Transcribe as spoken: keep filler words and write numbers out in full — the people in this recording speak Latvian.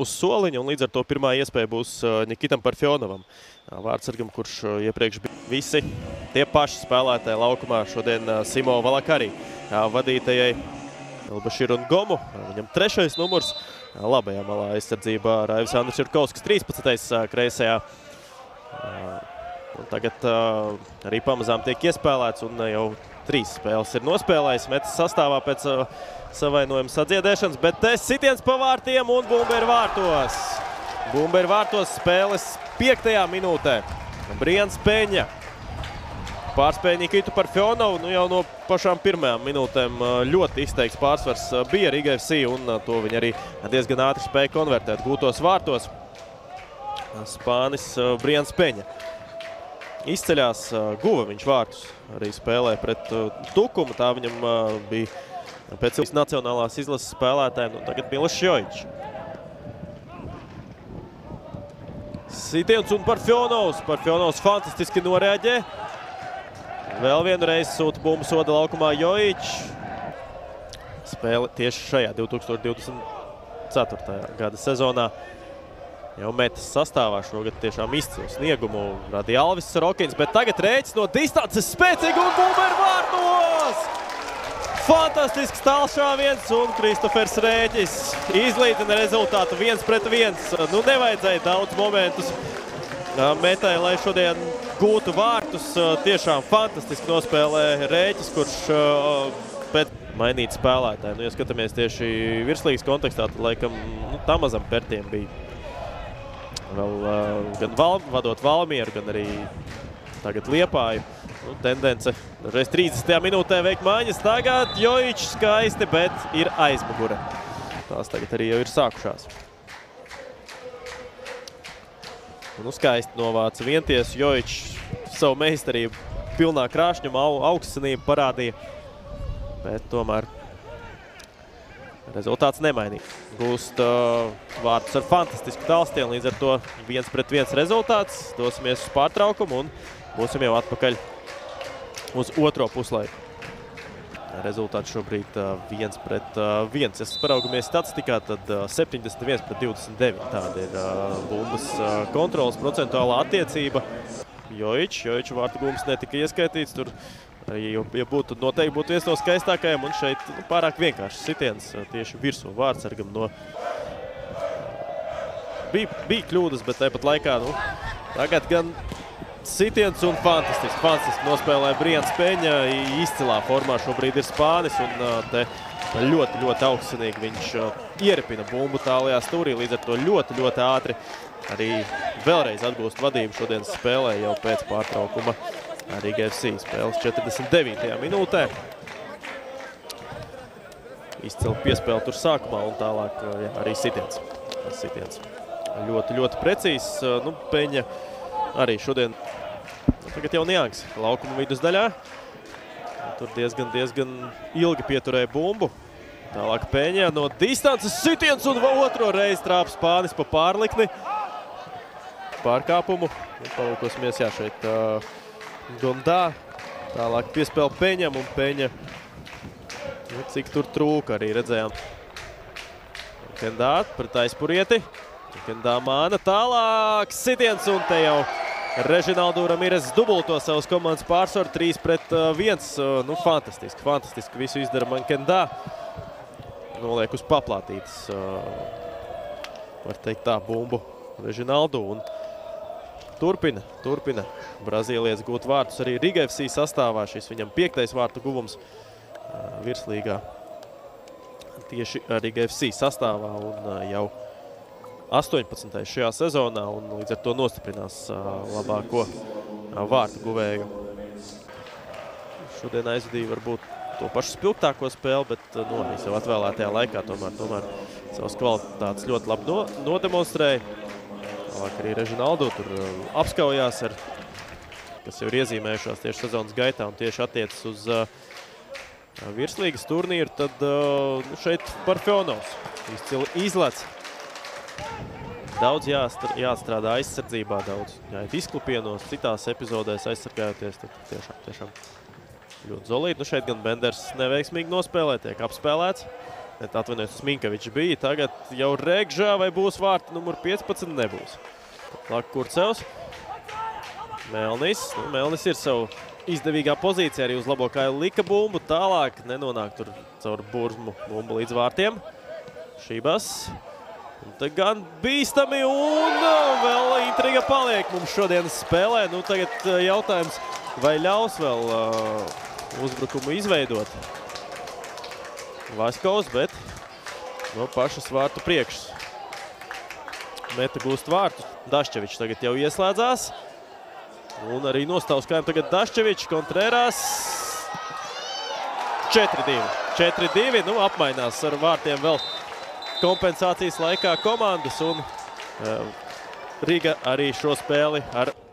uz soliņa, un līdz ar to pirmā iespēja būs Nikitam Parfjonovam. Vārtsargam, kurš iepriekš bija visi tie paši spēlētāji laukumā šodien Simo Valakari vadītajai Ilbašīru un Gomu. Viņam trešais numurs. Labajā malā aizsardzībā Raivis Andersirovskis, trīspadsmitais kreisajā. Un tagad arī pamazām tiek iespēlēts, un jau trīs spēles ir nospēlējis Metas sastāvā pēc savainojuma sadziedēšanas, bet te sitiens pa vārtiem un bumba ir vārtos. Bumba ir vārtos spēles piektajā minūtē. Brajans Peņa pārspēja Nikitu Parfjonovu, nu jau no pašām pirmajām minūtēm ļoti izteikts pārsvars bija Riga F C, un to viņi arī diezgan ātri spēja konvertēt gūtos vārtos. Spānis Brajans Peņa izceļās, guva viņš vārtus, arī spēlē pret Tukumu, tā viņam bija pēc nacionālās izlases spēlētājiem, un tagad bija Leša Jojiča. Sitiens un Parfjonovs, Parfjonovs fantastiski noreaģē. Vēl vienu reizi sūta bumbu soda laukumā Jojič. Spēle tieši šajā divtūkstoš divdesmit ceturtajā gada sezonā. Jau Metas sastāvā šogad tiešām izcilu sniegumu radīja Alvis Rokiņš, bet tagad Rēķis no distances spēcīgi un bumba ir vārtos! Fantastisks tālšāviens un Kristofers Rēķis izlīdzina rezultātu viens pret viens. Nu, nevajadzēja daudz momentus Metai, lai šodien gūtu vārtus. Tiešām fantastiski nospēlē Rēķis, kurš pēc mainīt spēlētāju. Nu, ja skatāmies tieši virslīgas kontekstā, tad laikam nu, tā mazam Pertiem bija vēl gan val, vadot Valmieru, gan arī tagad Liepāju. Nu, tendence reiz trīsdesmitajā minūtē veik maiņas. Tagad Jojič skaisti, bet ir aizmugure. Tās tagad arī jau ir sākušās. Un skaisti novāca vienties, Jojič savu meistarību pilnā krāšņuma, augstsinību parādīja, bet tomēr rezultāts nemainīja. Gūst uh, vārtus ar fantastisku tālstienu, līdz ar to viens pret viens rezultāts. Dosimies uz pārtraukumu un būsim jau atpakaļ uz otro puslaiku. Rezultāts šobrīd uh, viens pret uh, viens. Es paraugamies statistikā, tad uh, septiņdesmit viens pret divdesmit deviņi. Tāda ir uh, bumbas uh, kontrolas procentuālā attiecība. Jojič, Jojič vārtu gūmas netika ieskaitīts. Tur, ja, ja būtu, noteikti būtu viens no skaistākajiem. Un šeit nu, pārāk vienkārši sitiens uh, tieši virsū vārtsargam no... Bija, bija kļūdas, bet tāpat laikā, nu, tagad gan... Sitiens un fantastiski, fantastiski nospēlēja Brajans Peņa. Izcilā formā šobrīd ir Spānis, un te ļoti, ļoti augstsinīgi viņš ieripina bumbu tālajā stūrī. Līdz ar to ļoti, ļoti ātri arī vēlreiz atgūst vadību šodienas spēlē jau pēc pārtraukuma Riga F C spēles četrdesmit devītajā minūtē. Izcila piespēle tur sākumā, un tālāk jā, arī sitiens. sitiens. Ļoti, ļoti precīzs. Nu, Peņa arī šodien. Tagad jau Niāks laukuma vidusdaļā. Tur diezgan, diezgan ilgi pieturēja bumbu. Tālāk Peņā no distances sitiens un otro reizi trāpa Spānis pa pārlikni. Pārkāpumu. Palūkosimies jā šeit uh, Gondā. Tālāk piespēl Peņam un Peņa. Cik tur trūka arī redzējām. Kendā pret aizpurieti. Kendā māna tālāk sitiens un te jau Reginaldo Ramires dubulto savas komandas pārsvaru trīs pret viens. Nu, fantastiski, fantastiski visu izdara Mankendā. Noliek uz paplātītas, var teikt tā, bumbu Reginaldo. Un turpina, turpina brazīliets gūt vārtus arī Riga F C sastāvā. Šis viņam piektais vārtu guvums virslīgā tieši Riga F C sastāvā un jau astoņpadsmitais šajā sezonā, un līdz ar to nostiprinās uh, labāko uh, vārtu guvēju. Šodien aizvadīja varbūt to pašu spilgtāko spēli, bet uh, no, jau atvēlētajā laikā tomēr, tomēr savas kvalitātes ļoti labi no, nodemonstrēja. Tālāk arī Reginaldo tur uh, apskaujās ar, kas jau ir iezīmējušās tieši sezonas gaitā un tieši attiecas uz uh, virslīgas turnīru, tad uh, šeit Parfjonovs izcili izlec. Daudz jāstrādā aizsardzībā, daudz jāiet izklupienos, citās epizodēs aizsargājoties, tad tiešām, tiešām ļoti zolīti. Nu šeit gan Benders neveiksmīgi nospēlē, tiek apspēlēts. Atvainojos, Sminkavičs bija. Tagad jau Regžā, vai būs vārti numur piecpadsmit? Nebūs. Lāk Kurcevs. Melnis. Nu, Melnis ir savu izdevīgā pozīcija. Arī uz labo kāju lika bumbu. Tālāk nenonāk tur caur burzmu bumbu līdz vārtiem. Šībās. Un te gan bīstami un vēl intriga paliek mums šodienas spēlē. Nu, tagad jautājums, vai ļaus vēl uh, uzbrukumu izveidot Vaskovs, bet no pašas vārtu priekšas. Meta gūst vārtu. Daščevičs tagad jau ieslēdzās. Un arī nostāvs kājām tagad Daščevičs, kontrērās. četri divi. četri divi, nu apmainās ar vārtiem vēl kompensācijas laikā komandas, un uh, Riga arī šo spēli ar